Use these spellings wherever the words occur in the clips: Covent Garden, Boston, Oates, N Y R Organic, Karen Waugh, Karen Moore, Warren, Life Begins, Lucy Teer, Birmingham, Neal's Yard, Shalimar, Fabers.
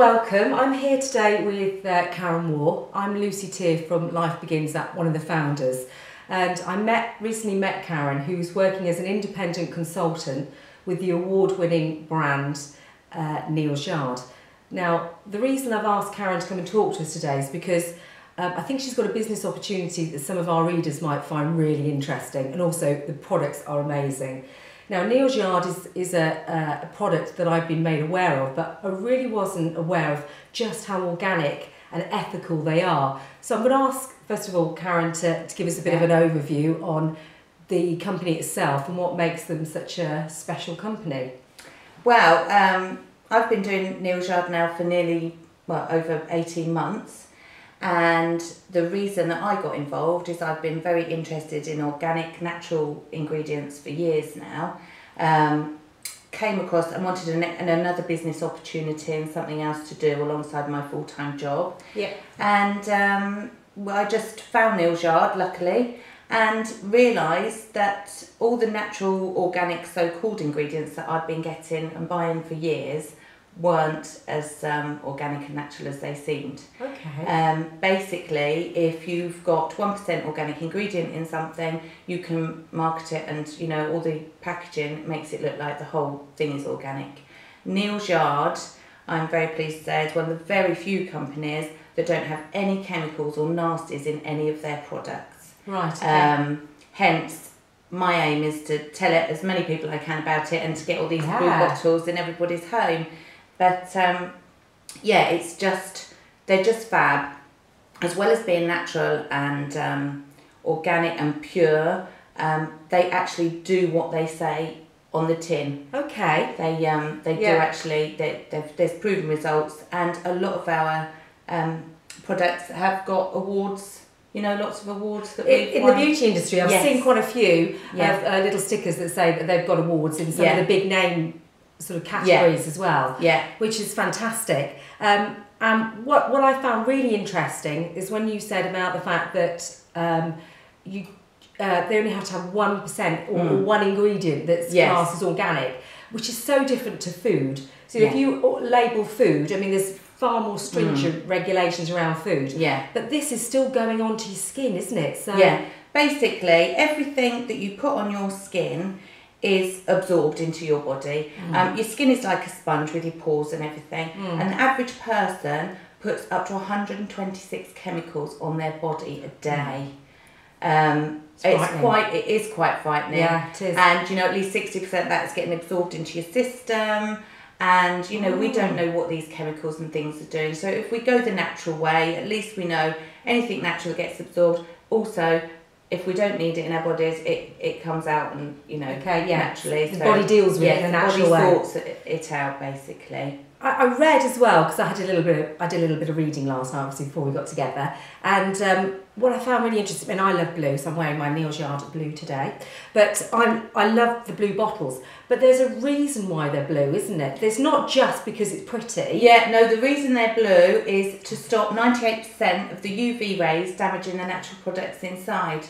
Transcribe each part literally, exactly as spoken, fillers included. welcome. I'm here today with uh, Karen Waugh. I'm Lucy Teer from Life Begins, that one of the founders. And I met recently met Karen, who's working as an independent consultant with the award-winning brand uh, Neal's Yard. Now, the reason I've asked Karen to come and talk to us today is because um, I think she's got a business opportunity that some of our readers might find really interesting, and also the products are amazing. Now, Neal's Yard is, is a, a product that I've been made aware of, but I really wasn't aware of just how organic and ethical they are. So I'm going to ask, first of all, Karen to, to give us a bit yeah. of an overview on the company itself and what makes them such a special company. Well, um, I've been doing Neal's Yard now for nearly, well, over eighteen months. And the reason that I got involved is I've been very interested in organic, natural ingredients for years now. Um, came across and wanted an, an, another business opportunity and something else to do alongside my full-time job. Yeah. And um, well, I just found Neal's Yard, luckily, and realised that all the natural, organic, so-called ingredients that I've been getting and buying for years weren't as um, organic and natural as they seemed. Okay. Um, basically, if you've got one percent organic ingredient in something, you can market it and, you know, all the packaging makes it look like the whole thing is organic. Neal's Yard, I'm very pleased to say, is one of the very few companies that don't have any chemicals or nasties in any of their products. Right. Okay. Um, hence, my aim is to tell it as many people I can about it and to get all these yeah. blue bottles in everybody's home. But um, yeah, it's just, they're just fab. As well as being natural and um, organic and pure, um, they actually do what they say on the tin. Okay. They um, they yeah. do actually, they, they've, there's proven results, and a lot of our um, products have got awards. You know, lots of awards that we've in won. The beauty industry, I've yes. seen quite a few yeah. uh, uh, little stickers that say that they've got awards in some yeah. of the big name sort of categories yeah. as well. Yeah, which is fantastic. Um, and what what I found really interesting is when you said about the fact that um, you uh, they only have to have one percent or mm. one ingredient that's yes. classed as organic, which is so different to food. So yeah. if you label food, I mean, there's far more stringent mm. regulations around food. Yeah. But this is still going on to your skin, isn't it? So yeah. Basically, everything that you put on your skin is absorbed into your body. Mm. Um, your skin is like a sponge with your pores and everything. Mm. And the average person puts up to one hundred twenty-six chemicals on their body a day. Mm. Um, it's, it's quite. It is quite frightening. Yeah, it is. And you know, at least sixty percent of that's getting absorbed into your system. And, you know, we don't know what these chemicals and things are doing. So if we go the natural way, at least we know anything natural gets absorbed. Also, if we don't need it in our bodies, it, it comes out and, you know, okay, yeah. naturally. The so, body deals with yeah, it in a natural way. The body sorts it out, basically. I, I read as well, because I had a little bit of, I did a little bit of reading last night, obviously, before we got together. And um, what I found really interesting, and I love blue, so I'm wearing my Neal's Yard blue today. But I'm, I love the blue bottles. But there's a reason why they're blue, isn't it? It's not just because it's pretty. Yeah, no, the reason they're blue is to stop ninety-eight percent of the U V rays damaging the natural products inside.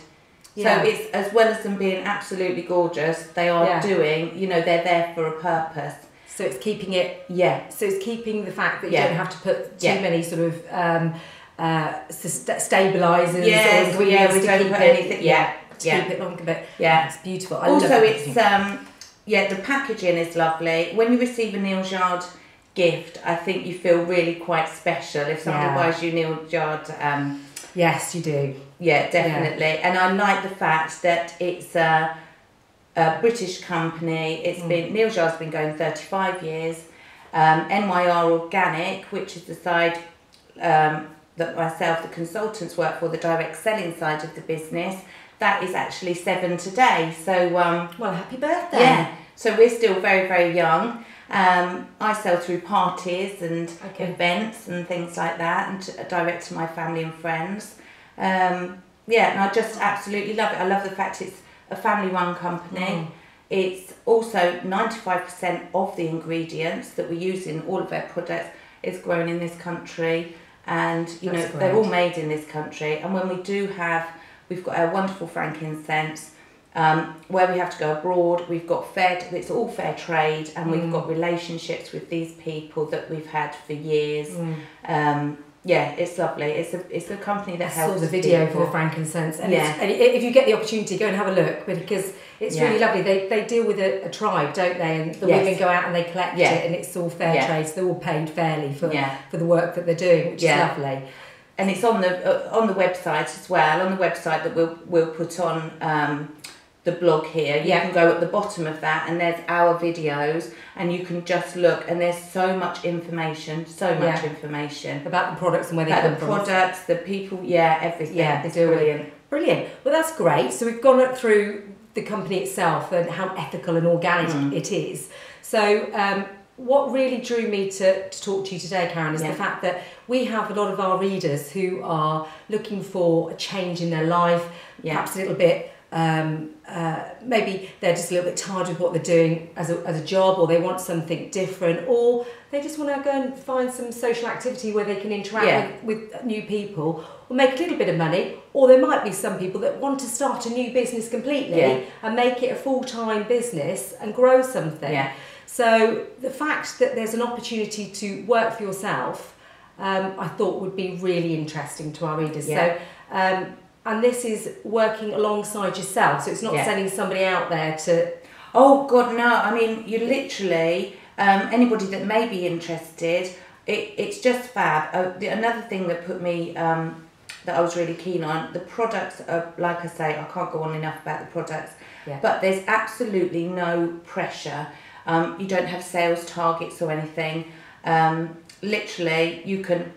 Yeah. So it's, as well as them being absolutely gorgeous, they are yeah. doing, you know, they're there for a purpose. So it's keeping it, yeah. So it's keeping the fact that you yeah. don't have to put too yeah. many sort of um, uh, st stabilisers. Yes, or yeah, we don't put anything. It, yeah, to yeah. keep it longer, but yeah, it's beautiful. I also, love it's um, yeah, the packaging is lovely. When you receive a Neal's Yard gift, I think you feel really quite special if somebody yeah. buys you Neal's Yard. Um, yes, you do. Yeah, definitely. Yeah. And I like the fact that it's. Uh, A British company. It's mm. been Neal's Yard's been going thirty-five years. Um, N Y R Organic, which is the side um, that myself, the consultants, work for, the direct selling side of the business. That is actually seven today. So um, well, happy birthday! Yeah. So we're still very very young. Um, I sell through parties and okay. events and things like that, and to, uh, direct to my family and friends. Um, yeah, and I just absolutely love it. I love the fact it's a family-run company. Mm. It's also ninety-five percent of the ingredients that we use in all of our products is grown in this country, and you That's know great. They're all made in this country. And when we do have, we've got our wonderful frankincense, um, where we have to go abroad. We've got fair, it's all fair trade, and mm. we've got relationships with these people that we've had for years. Mm. Um, yeah, it's lovely. It's a it's a company that I helps. I saw the video people. for Frankincense, and, yeah. and if you get the opportunity, go and have a look, because it's yeah. really lovely. They they deal with a, a tribe, don't they? And the yes. women go out and they collect yeah. it, and it's all fair yeah. trade. So they're all paid fairly for yeah. for the work that they're doing, which yeah. is lovely. And it's on the uh, on the website as well. On the website that we'll we'll put on um, the blog here. You yeah. can go at the bottom of that, and there's our videos, and you can just look. And there's so much information, so much yeah. information about the products and where they about come the from. The products, the people, yeah, everything. Yeah, it's brilliant. Brilliant. Well, that's great. So we've gone through the company itself and how ethical and organic mm. it is. So. Um, What really drew me to, to talk to you today, Karen, is yeah. the fact that we have a lot of our readers who are looking for a change in their life, yeah. perhaps a little bit, um, uh, maybe they're just a little bit tired with what they're doing as a, as a job, or they want something different, or they just want to go and find some social activity where they can interact yeah. with, with new people, or make a little bit of money, or there might be some people that want to start a new business completely yeah. and make it a full-time business and grow something. Yeah. So the fact that there's an opportunity to work for yourself, um, I thought would be really interesting to our readers. Yeah. So, um, and this is working alongside yourself, so it's not yeah. sending somebody out there to... Oh God, no, I mean, you literally, um, anybody that may be interested, it, it's just fab. Uh, the, another thing that put me, um, that I was really keen on, the products are, like I say, I can't go on enough about the products, yeah. but there's absolutely no pressure. Um, you don't have sales targets or anything. Um, literally, you can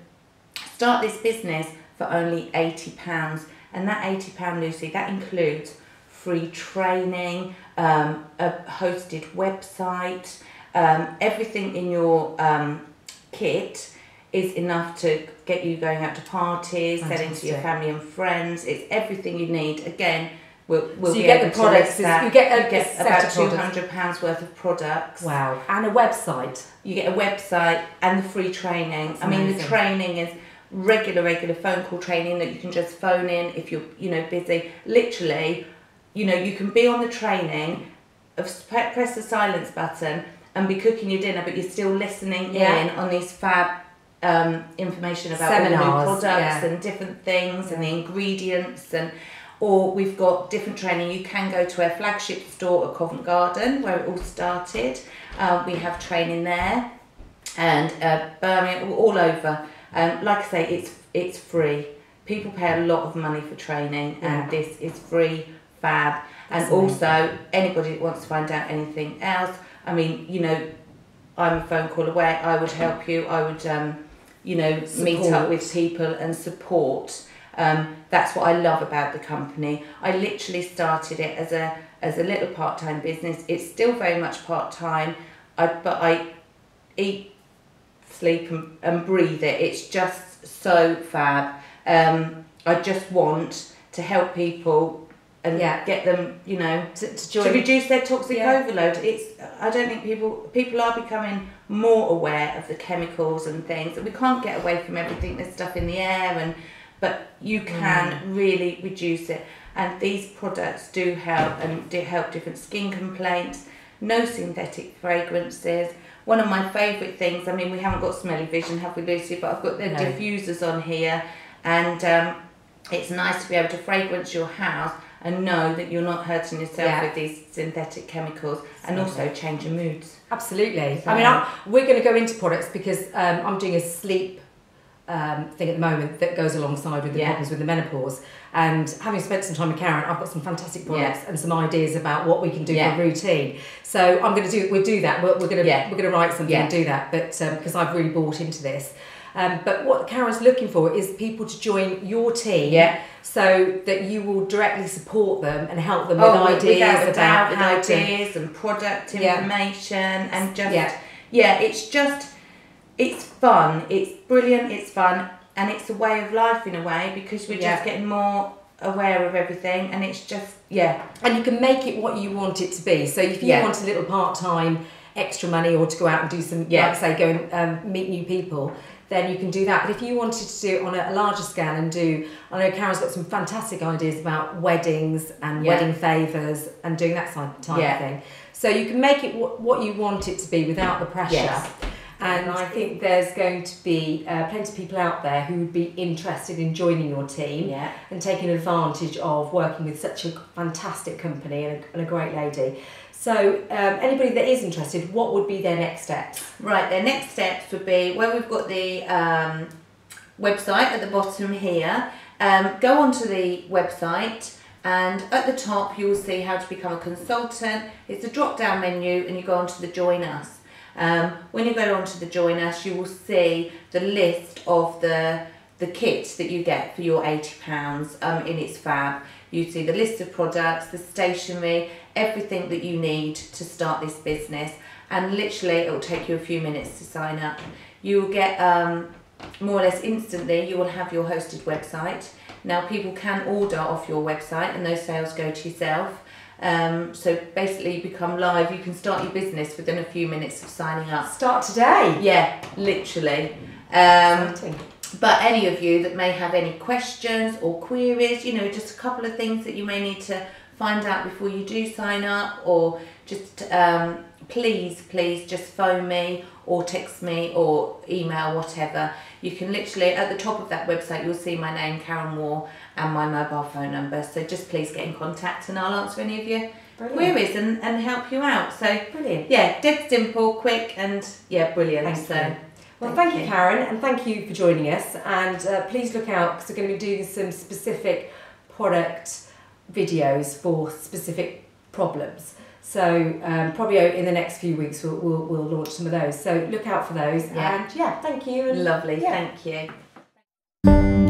start this business for only eighty pounds. And that eighty pounds, Lucy, that includes free training, um, a hosted website. Um, everything in your um, kit is enough to get you going out to parties, Fantastic. selling to your family and friends. It's everything you need. Again, We'll, we'll so you get the products, you get, you get about two hundred pounds worth of products. Wow. And a website. You get a website and the free training. That's I mean, amazing. The training is regular, regular phone call training that you can just phone in if you're, you know, busy. Literally, you know, you can be on the training, press the silence button and be cooking your dinner, but you're still listening yeah. in on these fab um, information about Seminars, all the new products yeah. and different things and the ingredients and... Or we've got different training. You can go to our flagship store at Covent Garden, where it all started. Uh, we have training there, and uh, Birmingham, all over. Um, like I say, it's it's free. People pay a lot of money for training, and yeah. this is free, fab. That's and amazing. Also, anybody that wants to find out anything else, I mean, you know, I'm a phone call away. I would help you. I would, um, you know, support. meet up with people and support. Um, that's what I love about the company. I literally started it as a as a little part-time business. It's still very much part-time, I, but I eat, sleep and, and breathe it. It's just so fab. Um, I just want to help people and yeah. get them, you know, to, to, join. to reduce their toxic yeah. overload. It's I don't think people people are becoming more aware of the chemicals and things. And we can't get away from everything. There's stuff in the air and... But you can mm. really reduce it, and these products do help, and do help different skin complaints. No synthetic fragrances. One of my favourite things. I mean, we haven't got smelly vision, have we, Lucy? But I've got the no. diffusers on here, and um, it's nice to be able to fragrance your house and know that you're not hurting yourself yeah. with these synthetic chemicals, so and also change your moods. Absolutely. So. I mean, I'm, we're going to go into products because um, I'm doing a sleep. Um, thing at the moment that goes alongside with the yeah. problems with the menopause, and having spent some time with Karen, I've got some fantastic products yeah. and some ideas about what we can do yeah. for a routine. So I'm going to do we'll do that. We're, we're going to yeah. we're going to write something yeah. and do that, but because um, I've really bought into this. Um, but what Karen's looking for is people to join your team, yeah. so that you will directly support them and help them oh, with ideas about how ideas and product information yeah. and just yeah, yeah it's just. It's fun, it's brilliant, it's fun, and it's a way of life in a way, because we're yeah. just getting more aware of everything, and it's just, yeah. And you can make it what you want it to be. So if you yeah. want a little part-time extra money, or to go out and do some, yeah. like say, go and um, meet new people, then you can do that. But if you wanted to do it on a larger scale and do, I know Karen's got some fantastic ideas about weddings and yeah. wedding favours and doing that type yeah. of thing. So you can make it what you want it to be without the pressure. Yes. And I think there's going to be uh, plenty of people out there who would be interested in joining your team yeah. and taking advantage of working with such a fantastic company and a, and a great lady. So um, anybody that is interested, what would be their next steps? Right, their next steps would be, well, we've got the um, website at the bottom here. Um, go onto the website. And at the top, you'll see how to become a consultant. It's a drop-down menu, and you go onto the Join Us. Um, when you go onto the Join Us, you will see the list of the the kit that you get for your eighty pounds um, in its fab. You see the list of products, the stationery, everything that you need to start this business. And literally, it will take you a few minutes to sign up. You will get, um, more or less instantly, you will have your hosted website. Now, people can order off your website and those sales go to yourself. Um, so basically, you become live. You can start your business within a few minutes of signing up. Start today. Yeah, literally. Um, but any of you that may have any questions or queries, you know, just a couple of things that you may need to find out before you do sign up, or just um, please, please just phone me or text me or email, whatever. You can literally, at the top of that website, you'll see my name, Karen Moore, and my mobile phone number. So just please get in contact and I'll answer any of your brilliant. queries and, and help you out. So brilliant. Yeah, dead simple, quick, and yeah, brilliant. Thank so. You. Well, thank, thank you, Karen, and thank you for joining us. And uh, please look out, because we're going to be doing some specific product videos for specific problems. So um, probably in the next few weeks we'll, we'll, we'll launch some of those. So look out for those. Yeah. And yeah, thank you. And lovely, yeah. Thank you.